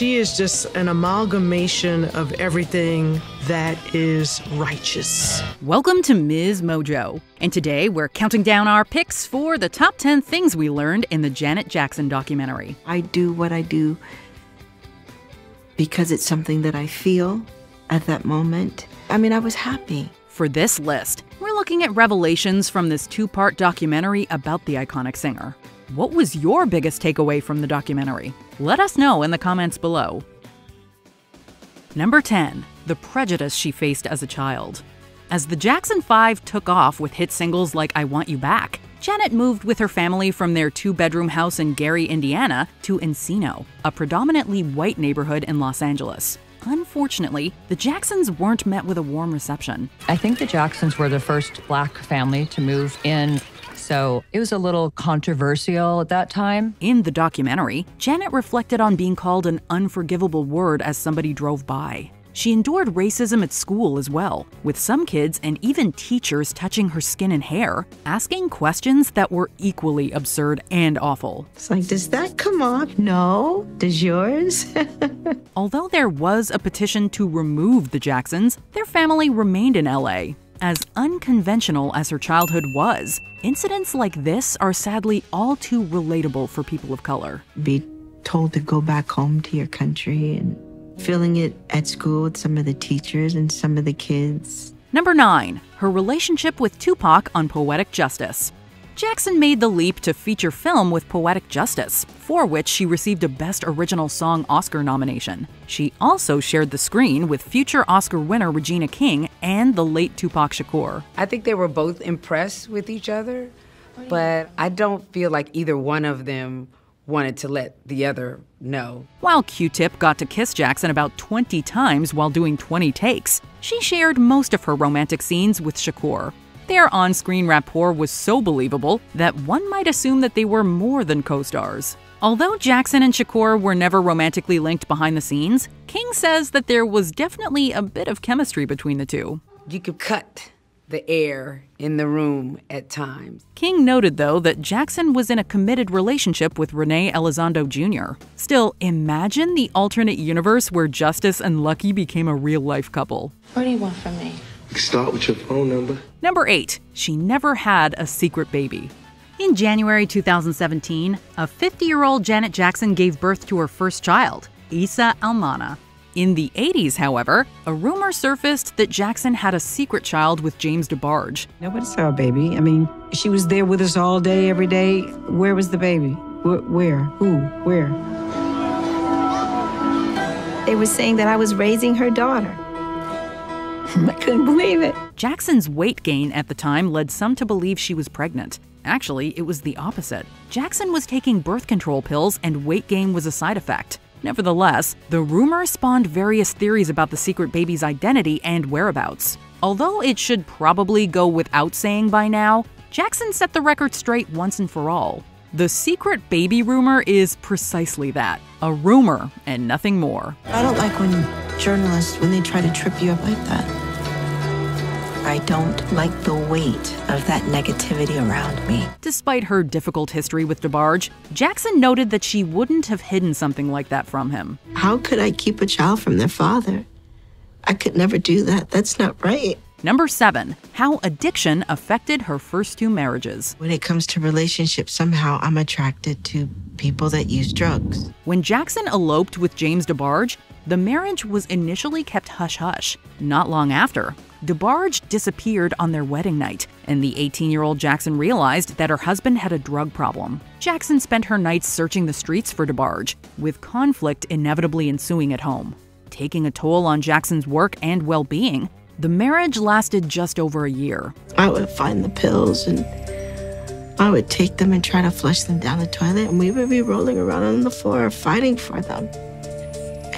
she is just an amalgamation of everything that is righteous. Welcome to MsMojo. And today we're counting down our picks for the top 10 things we learned in the Janet Jackson documentary. I do what I do because it's something that I feel at that moment. I mean, I was happy. For this list, we're looking at revelations from this two-part documentary about the iconic singer. What was your biggest takeaway from the documentary? Let us know in the comments below. Number 10, the prejudice she faced as a child. As the Jackson 5 took off with hit singles like I Want You Back, Janet moved with her family from their two-bedroom house in Gary, Indiana, to Encino, a predominantly white neighborhood in Los Angeles. Unfortunately, the Jacksons weren't met with a warm reception. I think the Jacksons were the first black family to move in, so it was a little controversial at that time. In the documentary, Janet reflected on being called an unforgivable word as somebody drove by. She endured racism at school as well, with some kids and even teachers touching her skin and hair, asking questions that were equally absurd and awful. It's like, does that come off? No. Does yours? Although there was a petition to remove the Jacksons, their family remained in LA. As unconventional as her childhood was, incidents like this are sadly all too relatable for people of color. Be told to go back home to your country and feeling it at school with some of the teachers and some of the kids. Number 9, her relationship with Tupac on Poetic Justice. Jackson made the leap to feature film with Poetic Justice, for which she received a Best Original Song Oscar nomination. She also shared the screen with future Oscar winner Regina King and the late Tupac Shakur. I think they were both impressed with each other, but I don't feel like either one of them wanted to let the other know. While Q-Tip got to kiss Jackson about 20 times while doing 20 takes, she shared most of her romantic scenes with Shakur. Their on-screen rapport was so believable that one might assume that they were more than co-stars. Although Jackson and Shakur were never romantically linked behind the scenes, King says that there was definitely a bit of chemistry between the two. You could cut the air in the room at times. King noted, though, that Jackson was in a committed relationship with Renee Elizondo Jr. Still, imagine the alternate universe where Justice and Lucky became a real-life couple. What do you want from me? Start with your phone number. Number 8. She never had a secret baby. In January 2017, a 50-year-old Janet Jackson gave birth to her first child, Issa Almana. In the 80s, however, a rumor surfaced that Jackson had a secret child with James DeBarge. Nobody saw a baby. I mean, she was there with us all day, every day. Where was the baby? Where? Who? Where? They were saying that I was raising her daughter. I couldn't believe it. Jackson's weight gain at the time led some to believe she was pregnant. Actually, it was the opposite. Jackson was taking birth control pills and weight gain was a side effect. Nevertheless, the rumor spawned various theories about the secret baby's identity and whereabouts. Although it should probably go without saying by now, Jackson set the record straight once and for all. The secret baby rumor is precisely that, a rumor and nothing more. I don't like when journalists, when they try to trip you up like that. I don't like the weight of that negativity around me. Despite her difficult history with DeBarge, Jackson noted that she wouldn't have hidden something like that from him. How could I keep a child from their father? I could never do that. That's not right. Number 7, how addiction affected her first two marriages. When it comes to relationships, somehow I'm attracted to people that use drugs. When Jackson eloped with James DeBarge, the marriage was initially kept hush-hush. Not long after, DeBarge disappeared on their wedding night, and the 18-year-old Jackson realized that her husband had a drug problem. Jackson spent her nights searching the streets for DeBarge, with conflict inevitably ensuing at home. Taking a toll on Jackson's work and well-being, the marriage lasted just over a year. I would find the pills and I would take them and try to flush them down the toilet, and we would be rolling around on the floor fighting for them.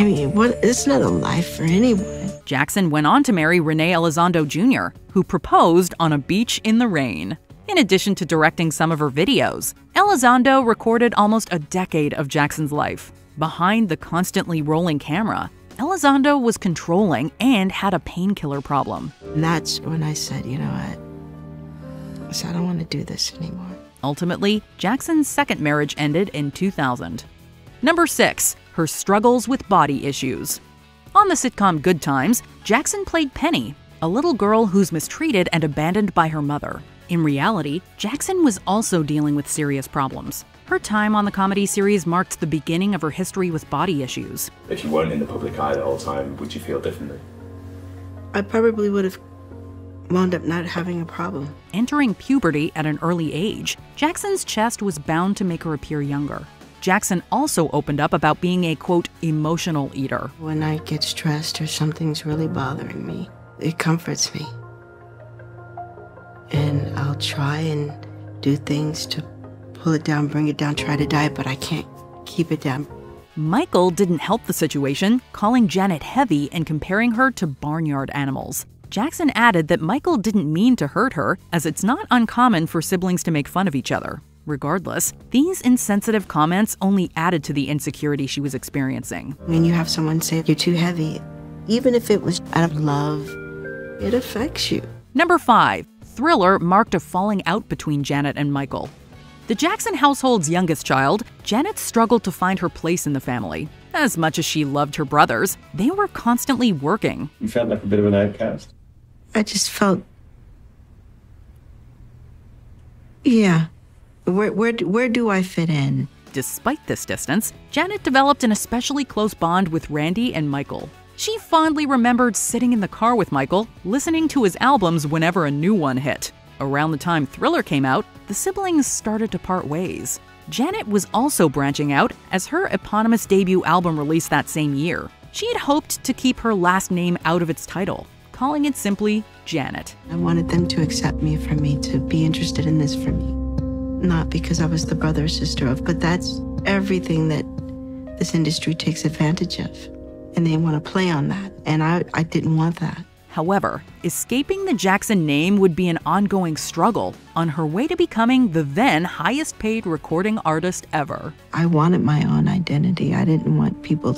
I mean, it's not a life for anyone. Jackson went on to marry Renee Elizondo Jr., who proposed on a beach in the rain. In addition to directing some of her videos, Elizondo recorded almost a decade of Jackson's life. Behind the constantly rolling camera, Elizondo was controlling and had a painkiller problem. And that's when I said, you know what? I said, I don't want to do this anymore. Ultimately, Jackson's second marriage ended in 2000. Number 6. her struggles with body issues. On the sitcom Good Times, Jackson played Penny, a little girl who's mistreated and abandoned by her mother. In reality, Jackson was also dealing with serious problems. Her time on the comedy series marked the beginning of her history with body issues. If you weren't in the public eye the whole time, would you feel differently? I probably would have wound up not having a problem. Entering puberty at an early age, Jackson's chest was bound to make her appear younger. Jackson also opened up about being a, quote, emotional eater. When I get stressed or something's really bothering me, it comforts me. And I'll try and do things to pull it down, bring it down, try to diet, but I can't keep it down. Michael didn't help the situation, calling Janet heavy and comparing her to barnyard animals. Jackson added that Michael didn't mean to hurt her, as it's not uncommon for siblings to make fun of each other. Regardless, these insensitive comments only added to the insecurity she was experiencing. When you have someone say you're too heavy, even if it was out of love, it affects you. Number 5, Thriller marked a falling out between Janet and Michael. The Jackson household's youngest child, Janet struggled to find her place in the family. As much as she loved her brothers, they were constantly working. You felt like a bit of an outcast? I just felt, yeah. Where do I fit in? Despite this distance, Janet developed an especially close bond with Randy and Michael. She fondly remembered sitting in the car with Michael, listening to his albums whenever a new one hit. Around the time Thriller came out, the siblings started to part ways. Janet was also branching out, as her eponymous debut album released that same year. She had hoped to keep her last name out of its title, calling it simply Janet. I wanted them to accept me for me, to be interested in this for me. Not because I was the brother or sister of, but that's everything that this industry takes advantage of. And they want to play on that. And I didn't want that. However, escaping the Jackson name would be an ongoing struggle on her way to becoming the then highest paid recording artist ever. I wanted my own identity. I didn't want people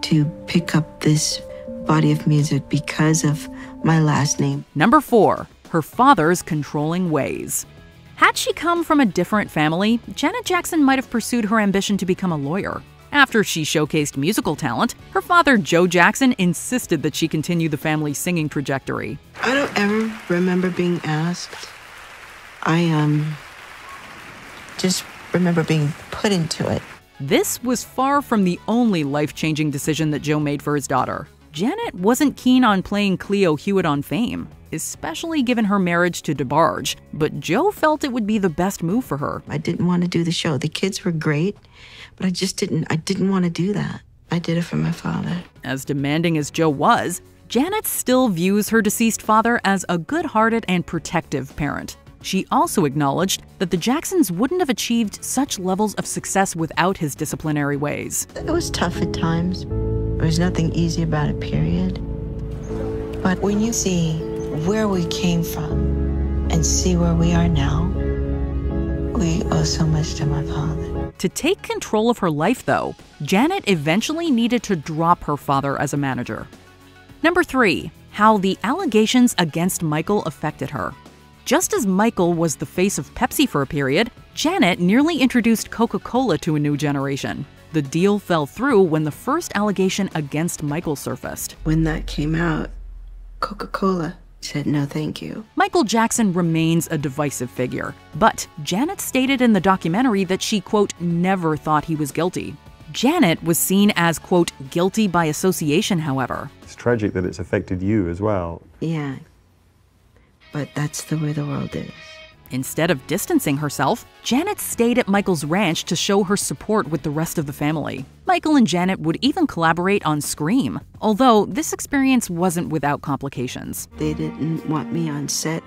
to pick up this body of music because of my last name. Number 4, her father's controlling ways. Had she come from a different family, Janet Jackson might have pursued her ambition to become a lawyer. After she showcased musical talent, her father, Joe Jackson, insisted that she continue the family's singing trajectory. I don't ever remember being asked. I just remember being put into it. This was far from the only life-changing decision that Joe made for his daughter. Janet wasn't keen on playing Cleo Hewitt on Fame, especially given her marriage to DeBarge, but Joe felt it would be the best move for her. I didn't want to do the show. The kids were great, but I didn't want to do that. I did it for my father. As demanding as Joe was, Janet still views her deceased father as a good-hearted and protective parent. She also acknowledged that the Jacksons wouldn't have achieved such levels of success without his disciplinary ways. It was tough at times. There was nothing easy about it, period. But when you see where we came from and see where we are now, we owe so much to my father. To take control of her life, though, Janet eventually needed to drop her father as a manager. Number 3, how the allegations against Michael affected her. Just as Michael was the face of Pepsi for a period, Janet nearly introduced Coca-Cola to a new generation. The deal fell through when the first allegation against Michael surfaced. When that came out, Coca-Cola said no thank you. Michael Jackson remains a divisive figure, but Janet stated in the documentary that she, quote, never thought he was guilty. Janet was seen as, quote, guilty by association, however. It's tragic that it's affected you as well. Yeah, but that's the way the world is. Instead of distancing herself, Janet stayed at Michael's ranch to show her support with the rest of the family. Michael and Janet would even collaborate on Scream, although this experience wasn't without complications. They didn't want me on set.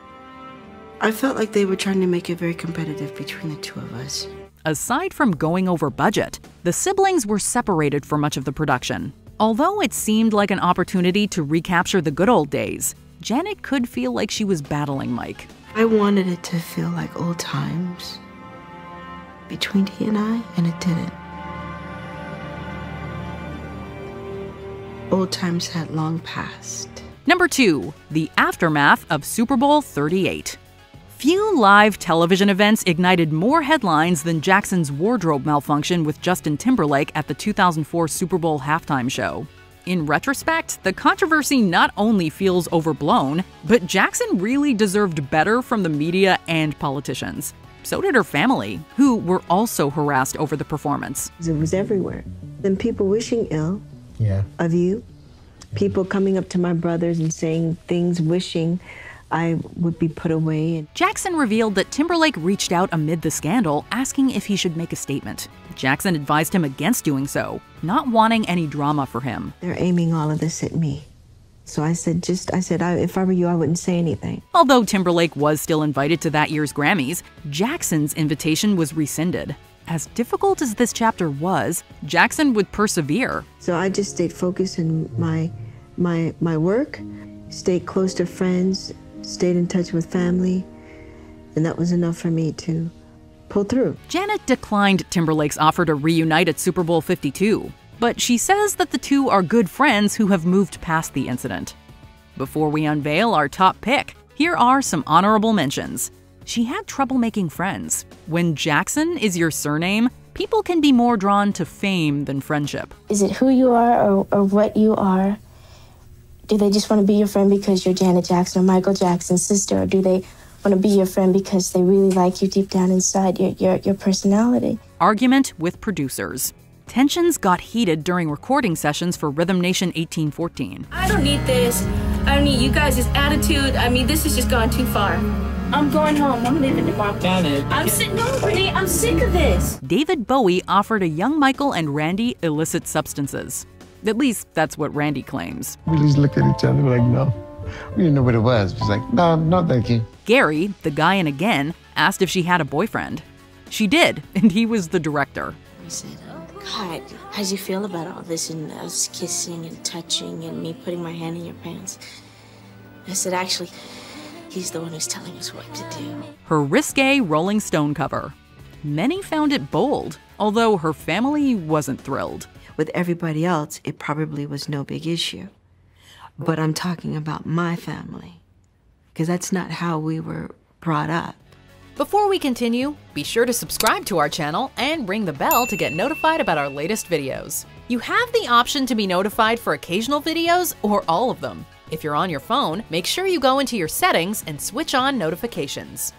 I felt like they were trying to make it very competitive between the two of us. Aside from going over budget, the siblings were separated for much of the production. Although it seemed like an opportunity to recapture the good old days, Janet could feel like she was battling Mike. I wanted it to feel like old times between he and I, and it didn't. Old times had long passed. Number 2, the aftermath of Super Bowl XXXVIII. Few live television events ignited more headlines than Jackson's wardrobe malfunction with Justin Timberlake at the 2004 Super Bowl halftime show. In retrospect, the controversy not only feels overblown, but Jackson really deserved better from the media and politicians. So did her family, who were also harassed over the performance. It was everywhere. And people wishing ill of you. People coming up to my brothers and saying things, wishing I would be put away. Jackson revealed that Timberlake reached out amid the scandal, asking if he should make a statement. Jackson advised him against doing so, not wanting any drama for him. They're aiming all of this at me. So I said, if I were you, I wouldn't say anything. Although Timberlake was still invited to that year's Grammys, Jackson's invitation was rescinded. As difficult as this chapter was, Jackson would persevere. So I just stayed focused in my work, stayed close to friends, stayed in touch with family, and that was enough for me to pull through. Janet declined Timberlake's offer to reunite at Super Bowl 52, but she says that the two are good friends who have moved past the incident. Before we unveil our top pick, here are some honorable mentions. She had trouble making friends. When Jackson is your surname, people can be more drawn to fame than friendship. Is it who you are or what you are? Do they just want to be your friend because you're Janet Jackson or Michael Jackson's sister? Or do they want to be your friend because they really like you deep down inside your personality? Argument with producers. Tensions got heated during recording sessions for Rhythm Nation 1814. I don't need this. I don't need you guys' attitude. I mean, this has just gone too far. I'm going home. I'm living in my planet. Renee, I'm sick of this. David Bowie offered a young Michael and Randy illicit substances. At least that's what Randy claims. We just looked at each other like, no. We didn't know what it was. It was like, no, no thank you. Gary, the guy in Again, asked if she had a boyfriend. She did, and he was the director. I said, oh, God, how'd you feel about all this? And us kissing and touching and me putting my hand in your pants. I said, actually, he's the one who's telling us what to do. Her risque Rolling Stone cover. Many found it bold, although her family wasn't thrilled. With everybody else, it probably was no big issue. But I'm talking about my family, because that's not how we were brought up. Before we continue, be sure to subscribe to our channel and ring the bell to get notified about our latest videos. You have the option to be notified for occasional videos or all of them. If you're on your phone, make sure you go into your settings and switch on notifications.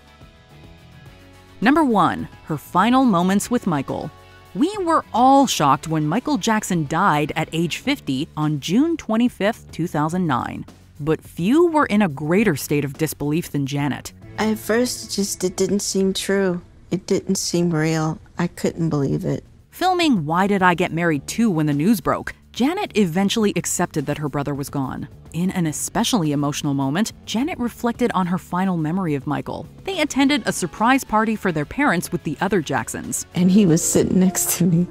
Number 1, her final moments with Michael. We were all shocked when Michael Jackson died at age 50 on June 25, 2009. But few were in a greater state of disbelief than Janet. At first, it didn't seem true. It didn't seem real. I couldn't believe it. Filming Why Did I Get Married Too when the news broke, Janet eventually accepted that her brother was gone. In an especially emotional moment, Janet reflected on her final memory of Michael. They attended a surprise party for their parents with the other Jacksons. And he was sitting next to me.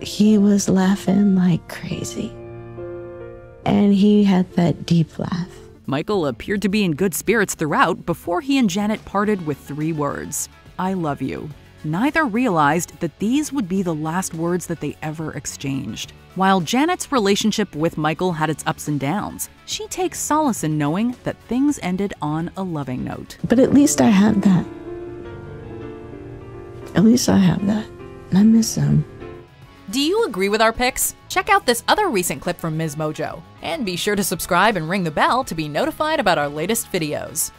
He was laughing like crazy. And he had that deep laugh. Michael appeared to be in good spirits throughout before he and Janet parted with 3 words, "I love you." Neither realized that these would be the last words that they ever exchanged. While Janet's relationship with Michael had its ups and downs, she takes solace in knowing that things ended on a loving note. But at least I have that. At least I have that. And I miss him. Do you agree with our picks? Check out this other recent clip from MsMojo. And be sure to subscribe and ring the bell to be notified about our latest videos.